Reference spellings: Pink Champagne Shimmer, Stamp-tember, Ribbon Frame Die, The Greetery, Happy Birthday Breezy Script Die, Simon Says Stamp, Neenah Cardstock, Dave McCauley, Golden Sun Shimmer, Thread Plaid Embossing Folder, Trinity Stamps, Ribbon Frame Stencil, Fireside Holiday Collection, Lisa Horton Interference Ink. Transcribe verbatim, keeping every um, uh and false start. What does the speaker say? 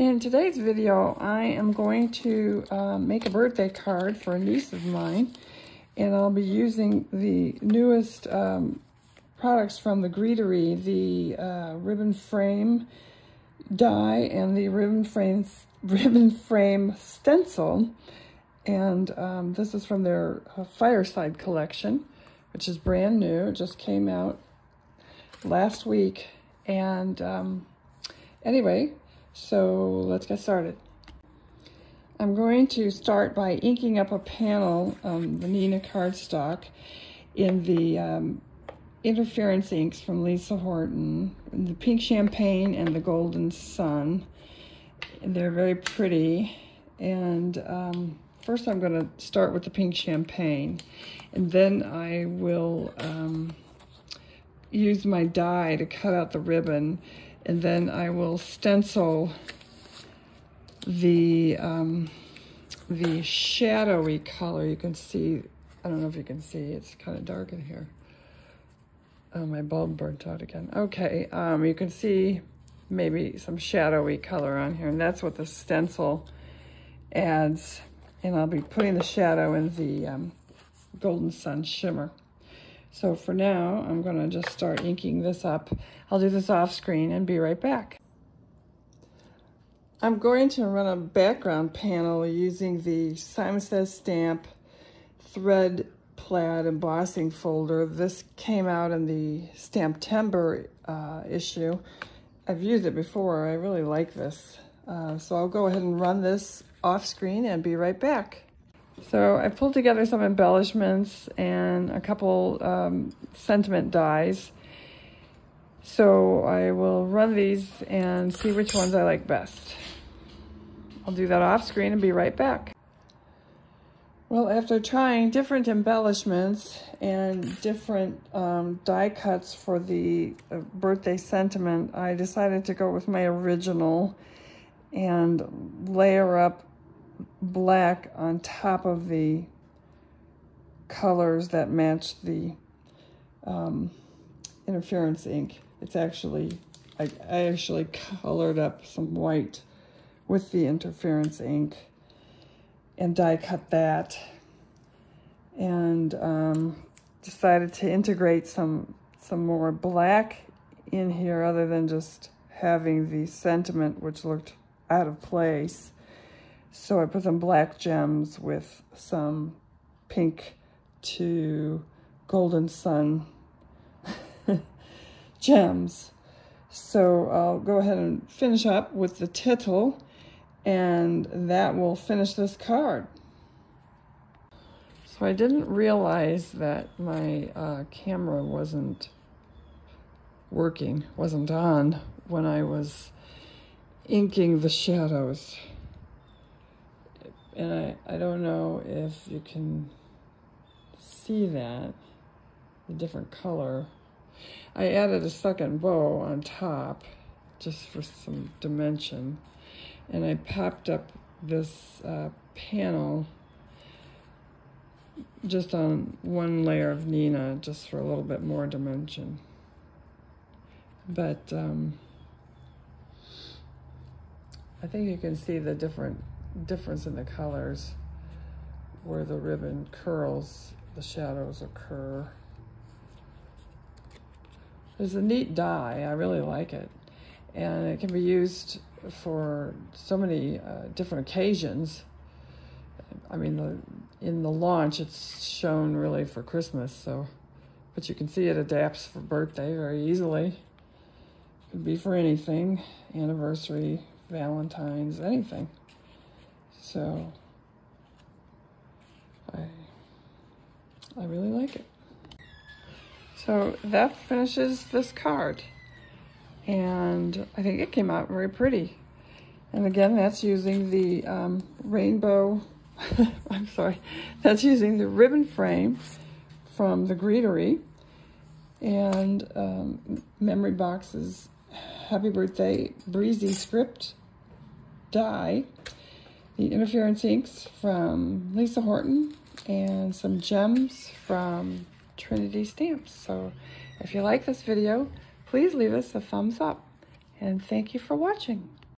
In today's video, I am going to uh, make a birthday card for a niece of mine, and I'll be using the newest um, products from The Greetery, the uh, Ribbon Frame Die and the Ribbon Frame, ribbon frame Stencil, and um, this is from their uh, Fireside collection, which is brand new. It just came out last week, and um, anyway, so let's get started. I'm going to start by inking up a panel, um, the Neenah Cardstock, in the um, Interference Inks from Lisa Horton, the Pink Champagne and the Golden Sun. They're very pretty. And um, first I'm going to start with the Pink Champagne. And then I will um, use my die to cut out the ribbon. And then I will stencil the um, the shadowy color. You can see, I don't know if you can see, it's kind of dark in here. Oh, my bulb burnt out again. Okay, um, you can see maybe some shadowy color on here, and that's what the stencil adds. And I'll be putting the shadow in the um, Golden Sun Shimmer. So for now, I'm going to just start inking this up. I'll do this off screen and be right back. I'm going to run a background panel using the Simon Says Stamp Thread Plaid Embossing Folder. This came out in the Stamp-tember uh, issue. I've used it before. I really like this. Uh, so I'll go ahead and run this off screen and be right back. So I pulled together some embellishments and a couple um, sentiment dies. So I will run these and see which ones I like best. I'll do that off screen and be right back. Well, after trying different embellishments and different um, die cuts for the birthday sentiment, I decided to go with my original and layer up black on top of the colors that match the um, interference ink. It's actually, I, I actually colored up some white with the interference ink and die cut that, and um, decided to integrate some, some more black in here other than just having the sentiment, which looked out of place. So I put some black gems with some pink to Golden Sun gems. So I'll go ahead and finish up with the title, and that will finish this card. So I didn't realize that my uh, camera wasn't working, wasn't on when I was inking the shadows. And I, I don't know if you can see that, the different color. I added a second bow on top just for some dimension. And I popped up this uh, panel just on one layer of Neenah just for a little bit more dimension. But um, I think you can see the different difference in the colors where the ribbon curls, the shadows occur. It's a neat die. I really like it, and it can be used for so many uh, different occasions. I mean, the, in the launch it's shown really for Christmas, so, but you can see it adapts for birthday very easily. It could be for anything, anniversary, Valentine's, anything. So, I, I really like it. So that finishes this card. And I think it came out very pretty. And again, that's using the um, rainbow, I'm sorry, that's using the ribbon frame from The Greetery. And um, Memory Box's Happy Birthday Breezy Script Die. The interference inks from Lisa Horton, and some gems from Trinity Stamps. So if you like this video, please leave us a thumbs up, and thank you for watching.